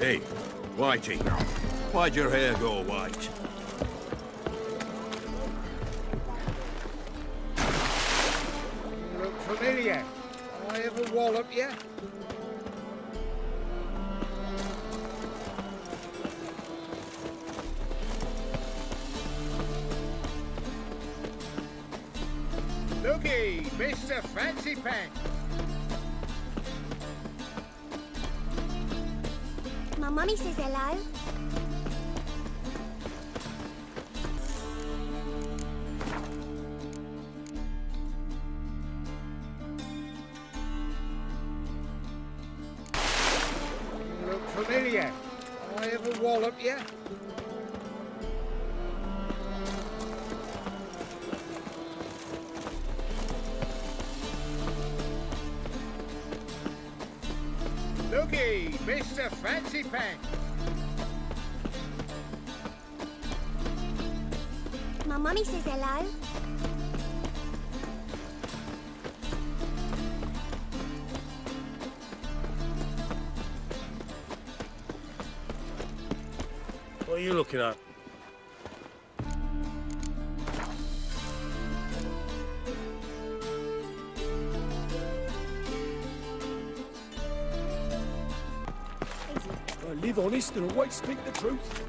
Hey, Whitey, why'd your hair go white? You look familiar. I ever wallop you? Looky, Mr. Fancy Pants. My mummy says hello. You look familiar. I ever wallop you? Looky, Mr. Fancy Pants. My mummy says hello. What are you looking at? I live honest and always speak the truth.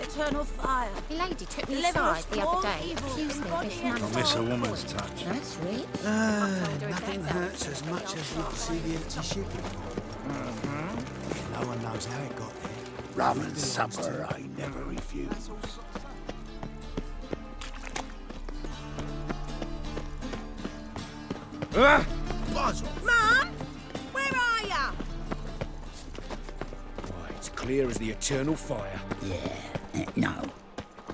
Eternal fire. The lady took me aside the other day, accused me of being I miss a woman's touch. That's right. Nothing hurts as much as not see the empty ship. No one knows how it got there. Rum and supper, I never refuse. Mum, where are ya? Clear as the eternal fire. Yeah, no.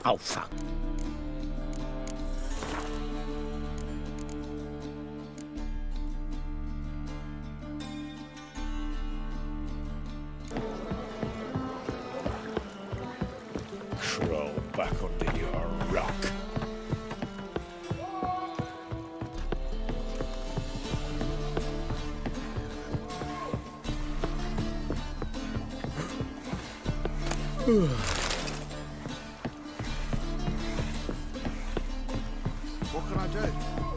Oh, fuck. Crawl back under your rock. What can I do?